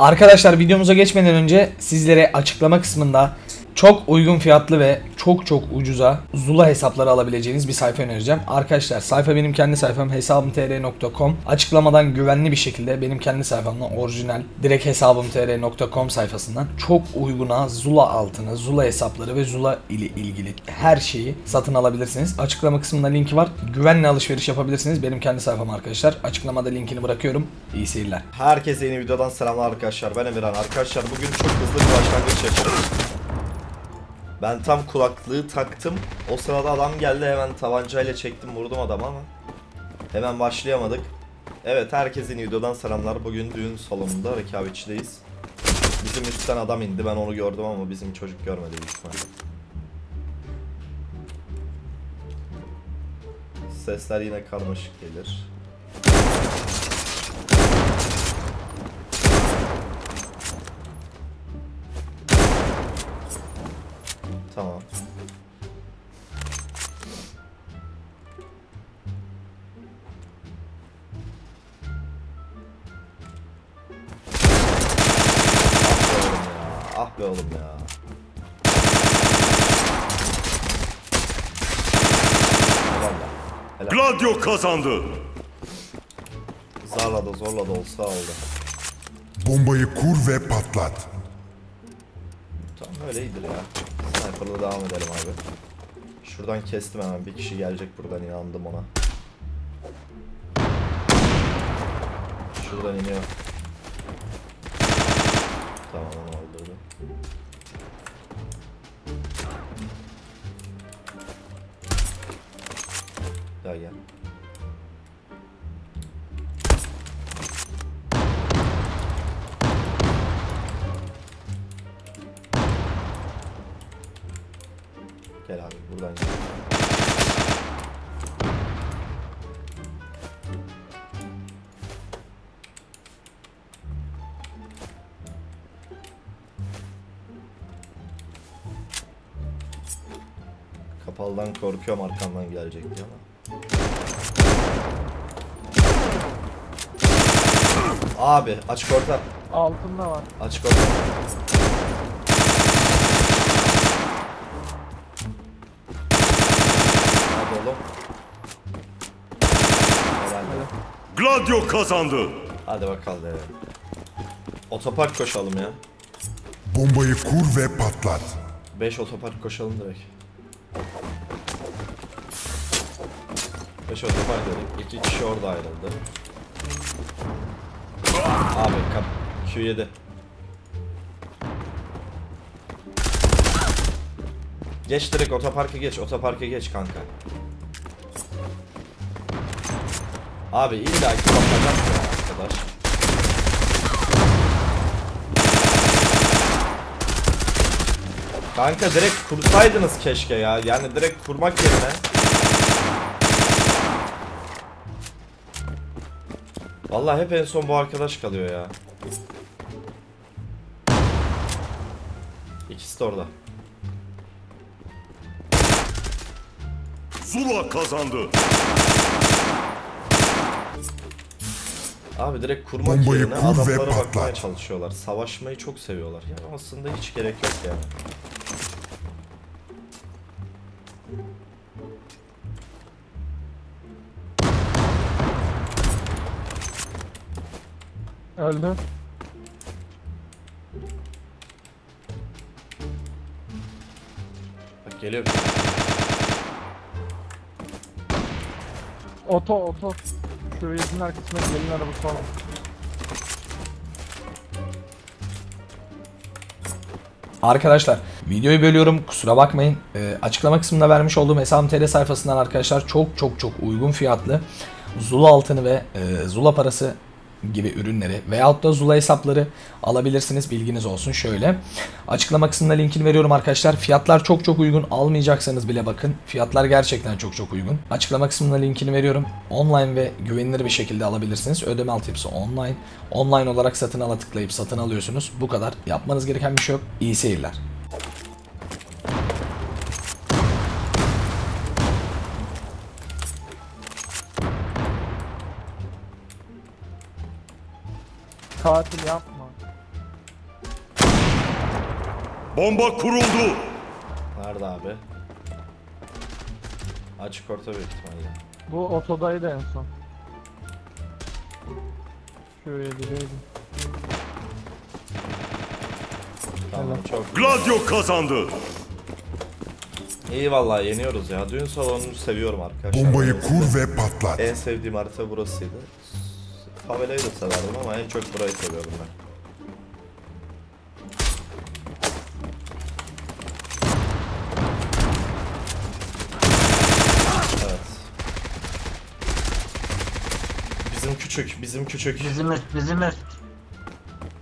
Arkadaşlar videomuza geçmeden önce sizlere açıklama kısmında çok uygun fiyatlı ve çok ucuza Zula hesapları alabileceğiniz bir sayfa önereceğim. Arkadaşlar sayfa benim kendi sayfam, hesabımtr.com. Açıklamadan güvenli bir şekilde benim kendi sayfamdan orijinal direkt hesabımtr.com sayfasından çok uyguna Zula altını, Zula hesapları ve Zula ile ilgili her şeyi satın alabilirsiniz. Açıklama kısmında linki var. Güvenli alışveriş yapabilirsiniz. Benim kendi sayfam arkadaşlar. Açıklamada linkini bırakıyorum. İyi seyirler. Herkese yeni videodan selamlar arkadaşlar. Ben Emirhan. Arkadaşlar bugün çok hızlı bir başlangıç yapacağız. Ben tam kulaklığı taktım. O sırada adam geldi, hemen tabancayla çektim, vurdum adamı ama hemen başlayamadık. Evet, herkesin videodan selamlar. Bugün düğün salonunda rekabetçideyiz. Bizim üstten adam indi, ben onu gördüm ama bizim çocuk görmedi büyük ihtimalle. Sesler yine karmaşık gelir. Tamam. Ah be oğlum ya. Ah be oğlum ya. Gladio kazandı. Zorla da olsa oldu. Bombayı kur ve patlat. Tamam, öyleydi ya. Sniper'la devam edelim abi. Şuradan kestim hemen, bir kişi gelecek buradan, inandım ona. Şuradan iniyor. Tamam, onu öldürdüm. Daha gel. Gel abi, buradan gel. Kapalıdan korkuyorum, arkamdan gelecek diye ama. Abi açık orta. Altında var. Açık orta. Gladio kazandı. Hadi bakalım. Otopark koşalım ya. Bombayı kur ve patlat. 5 otopark koşalım direkt. 5 otopark dedik. 2 kişi orada ayrıldı. Abi kap Q7. Geç direkt otoparka geç. Otoparka geç kanka. Abi illa ki bakacaksın arkadaş. Kanka direkt kursaydınız keşke ya. Yani direkt kurmak yerine. Vallahi hep en son bu arkadaş kalıyor ya. İkisi de orada. Zula kazandı. Abi direkt kurmak yerine adamlara bakmaya çalışıyorlar. Savaşmayı çok seviyorlar. Yani aslında hiç gerek yok yani. Öldü. Bak geliyor. Oto. Şöyle izin arkasına gelin araba falan. Arkadaşlar videoyu bölüyorum, kusura bakmayın. Açıklama kısmında vermiş olduğum hesabım.tr sayfasından arkadaşlar çok uygun fiyatlı Zula altını ve Zula parası gibi ürünleri veyahut da Zula hesapları alabilirsiniz, bilginiz olsun. Şöyle açıklama kısmına linkini veriyorum arkadaşlar. Fiyatlar çok uygun, almayacaksanız bile bakın, fiyatlar gerçekten çok uygun. Açıklama kısmına linkini veriyorum. Online ve güvenilir bir şekilde alabilirsiniz. Ödeme altyapısı online olarak satın ala tıklayıp satın alıyorsunuz. Bu kadar, yapmanız gereken bir şey yok. İyi seyirler. Katil yapma. Bomba kuruldu. Nerede abi? Açık orta büyük ihtimalle. Bu otodaydı en son. Şöyle gireydim. Tamam, çok Gladio kazandı. İyi vallahi yeniyoruz ya. Düğün salonunu seviyorum arkadaşlar. Bombayı kur ve patlat. En sevdiğim harita burasıydı. Favelayı da severdim ama en çok burayı seviyorum ben. Küçük, bizim küçük. Bizim üst.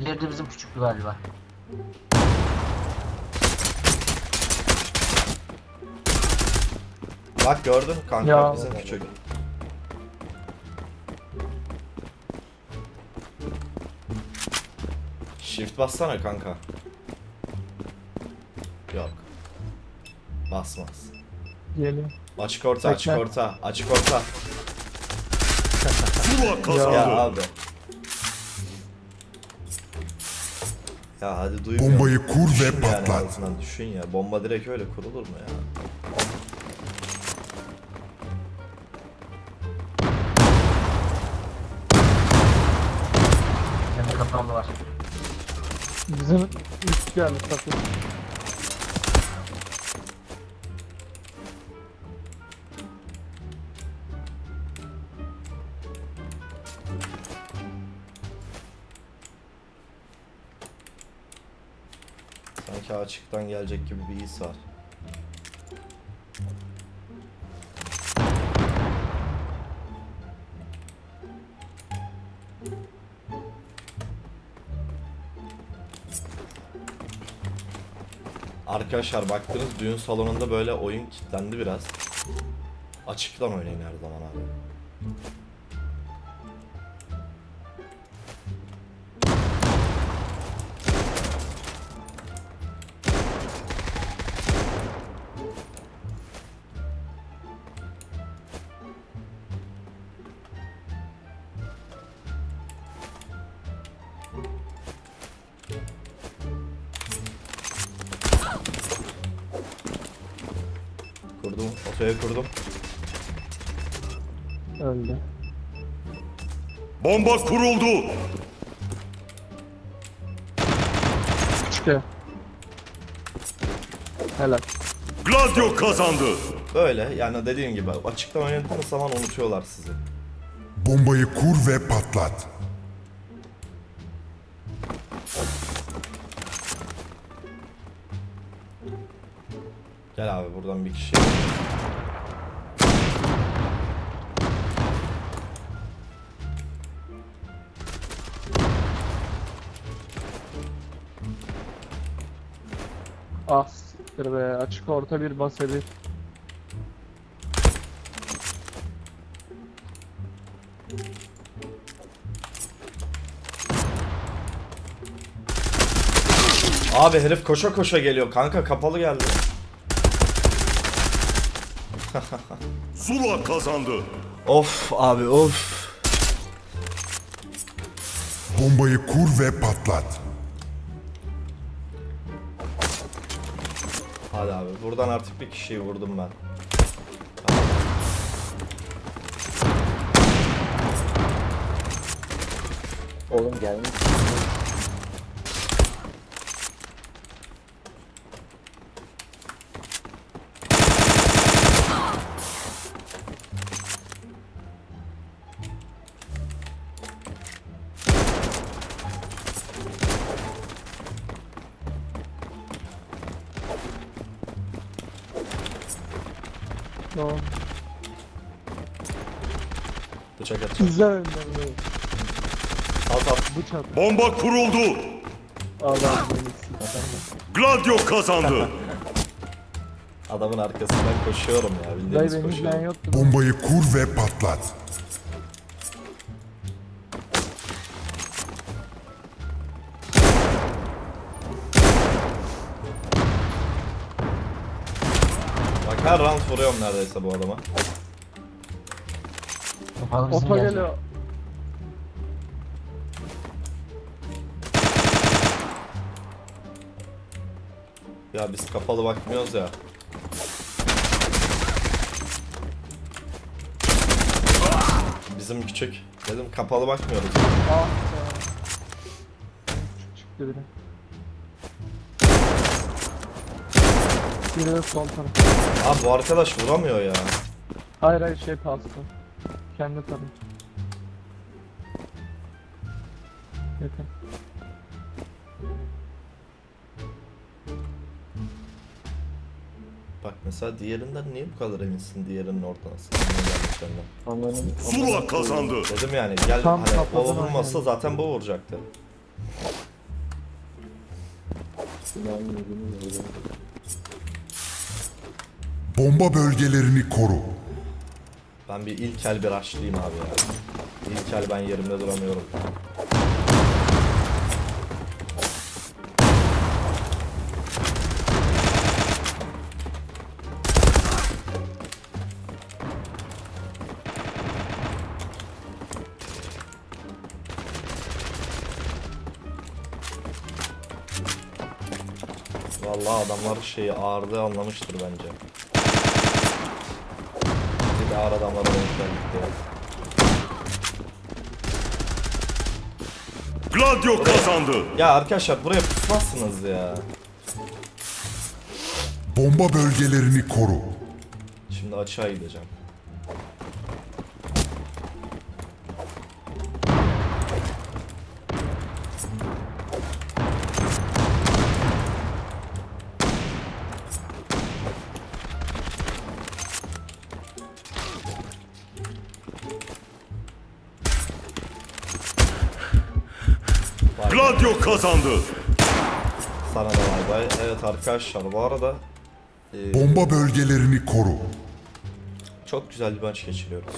İleride bizim küçüklü galiba. Bak gördün kanka ya. Bizim küçük. Shift bassana kanka. Yok. Basmaz. Gelin. Açık orta, açık orta, açık orta. Zula kazandı. Ya abi. Ya hadi duymuyor. Bombayı kur düşün ve yani patlat. Düşün ya, bomba direkt öyle kurulur mu ya? Kendi kafamda var. Bizim üst geldi takım. Açıktan gelecek gibi bir his var. Arkadaşlar baktınız düğün salonunda böyle oyun kilitlendi biraz. Açıktan oynayın her zaman abi. Kurdum. Öldü. Bomba kuruldu. Çıkıyor. Helal. Gladio kazandı. Böyle yani dediğim gibi açıktan oynadığınız zaman unutuyorlar sizi. Bombayı kur ve patlat. Gel abi buradan bir kişi. Ah siktir be, açık orta bir bas edeyim. Abi herif koşa koşa geliyor kanka, kapalı geldi. Zula kazandı. Of abi of. Bombayı kur ve patlat. Hadi abi buradan artık bir kişiyi vurdum ben. Oğlum gelmiş. Güzel. Bomba kuruldu. Gladio kazandı. Adamın arkasından koşuyorum ya, bildiğiniz koşuyorum. Bombayı kur ve patlat. Bak her round vuruyorum neredeyse bu adama. Oto geliyor. Ya biz kapalı bakmıyoruz ya. Bizim küçük. Dedim kapalı bakmıyoruz. Ah, küçük çıktı biri. Biri de sol tarafı. Abi bu arkadaş vuramıyor ya. Hayır hayır şey kalsın. Kendi tabii. Yeter. Bak mesela diğerinden niye bu kadar eminsin, diğerinin ortadan sıkıntı. Zula kazandı. Dedim yani gel tam hani o vurmasa yani. Zaten bu vuracaktı. Bomba bölgelerini koru. Ben bir ilk el bir açlayayım abi ya. İlk el ben yerimde duramıyorum. Vallahi adamlar şeyi ağırlığı anlamıştır bence. Bir de ağır adamlara dönüşler gitti. Gladio kazandı. Ya arkadaşlar buraya pusmazsınız ya. Bomba bölgelerini koru. Şimdi açığa gideceğim. Gladio kazandı. Sana da bay bay. Evet arkadaşlar bu arada bomba bölgelerini koru. Çok güzel bir maç geçiriyoruz.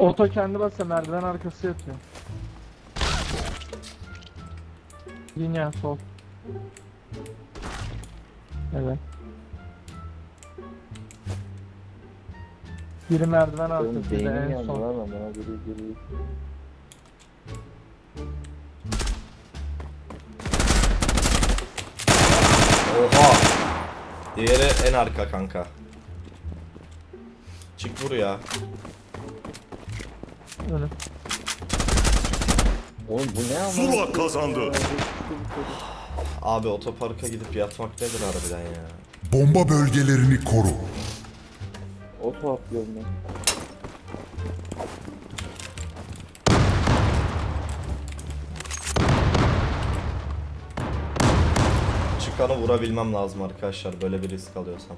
Oto kendi basa merdiven arkası yatıyor. Yine sol. Evet. Biri merdiven arkası, biri en sol. Oha! Diğeri en arka kanka. Çık vur ya. Öyle. Oğlum bu ne ama? Zula kazandı. Abi otoparka gidip yatmak nedir harbiden ya? Bomba bölgelerini koru. Oto atlıyorum ben. Çıkanı vurabilmem lazım arkadaşlar böyle bir risk alıyorsam.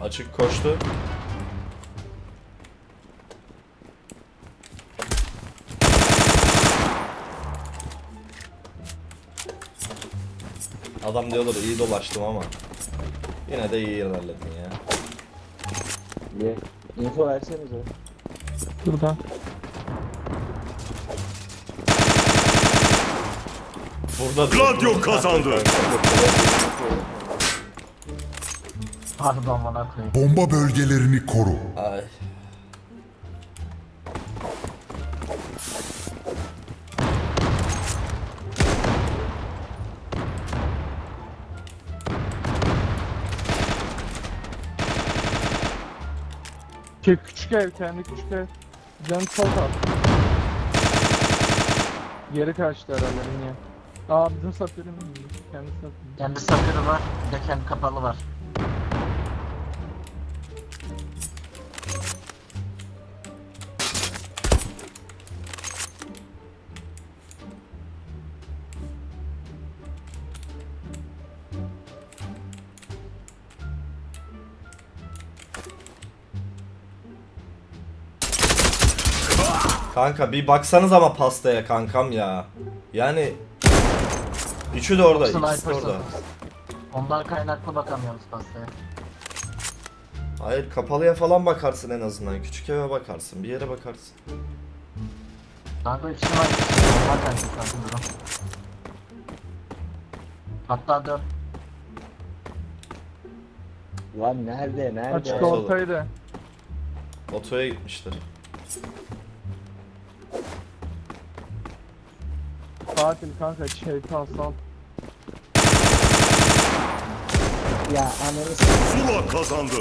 Açık koştu. Adam diyorlar iyi dolaştım ama yine de iyi ilerledin ya. Niye? Info versenize. Burada. Burada. Claudio kazandı. Pardon, bomba bölgelerini koru. Ay. Küçük ev, kendi küçük ev. Can sol taraf. Geri kaçtı herhalde niye? Aa bizim sapirimiz kendi sapiri. Kendi sapiri var, bir de kendi kapalı var. Kanka bir baksanız ama pastaya kankam ya. Yani üçü de orada, ikisi de orada. Ondan kaynaklı bakamıyoruz pastaya. Hayır, kapalıya falan bakarsın en azından. Küçük eve bakarsın, bir yere bakarsın. Kanka içine bak. Zaten çıkarsın buradan. Hatta 4. Lan nerede, nerede? Açık ortaydı. Otoya gitmiştir. Katil kanka, şeytan sal. Ya anarız. Zula kazandı.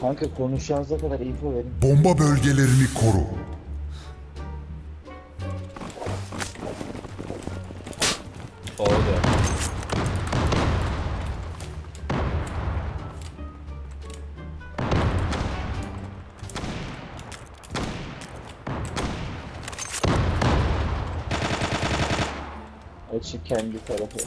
Kanka konuşacağınıza kadar info verin. Bomba bölgelerini koru. Orada. Açık kendi tarafı.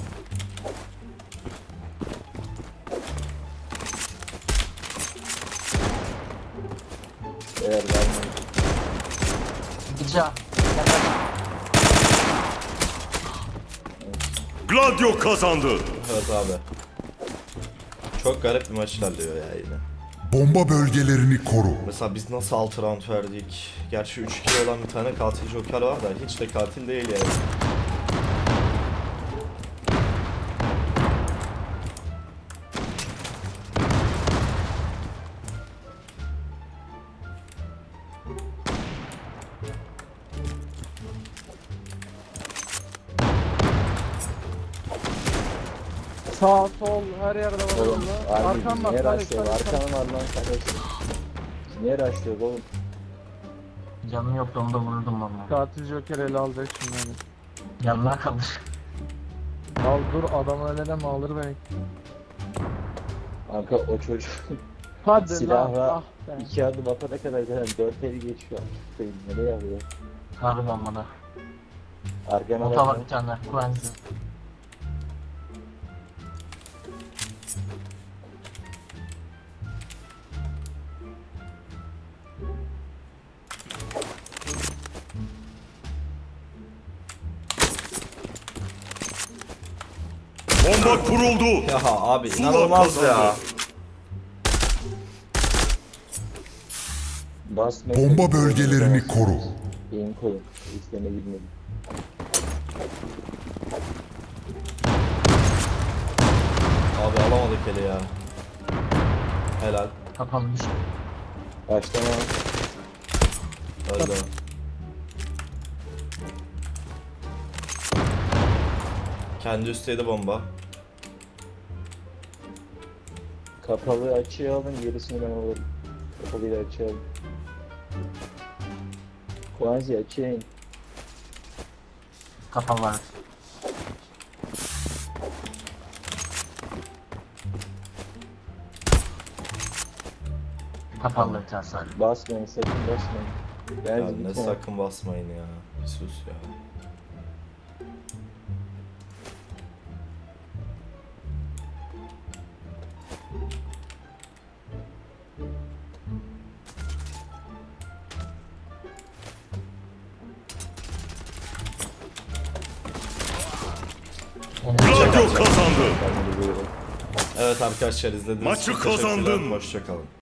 Gladio kazandı. Evet abi. Çok garip bir maç ilerliyor ya yine. Bomba bölgelerini koru. Mesela biz nasıl 6 round verdik? Gerçi 3-2 olan bir tane katil joker var da hiç de katil değil yani. Sağ, sol, her yerde var oğlum. Arkan bak, arkan var lan kardeşim. Niye raşlıyor oğlum? Canım yoktu, onu da vururdum valla. Katil joker ele alacak şimdi beni. Yanına kalır. Al dur, adamı öyle deme, alır beni. Kanka o çocuk silahla 2 adım atana kadar gelen 4 eli geçiyor. Nereye yapıyor? Harbi lan bana. Ota var bir tane, kulağınızı. Bomba kuruldu. Ya abi inanılmaz ya. Bomba bölgelerini koru. Benim koyun. İsteme bilmedim. Abi alamadık hele ya. Helal. Kapanmış. Başlama. Öldü. Kendi üstteydi bomba. Kapalı açığa alın, gerisini ben alırım. Kapalıyla açığa alın. Kuanzi açığa in. Kapalı var. Kapalı açığa alın. Basmayın, sakın basmayın. Ya ne sakın basmayın ya. Bir sus ya. Gladio kazandı. Evet arkadaşlar izlediğiniz için teşekkürler. Hoşça kalın.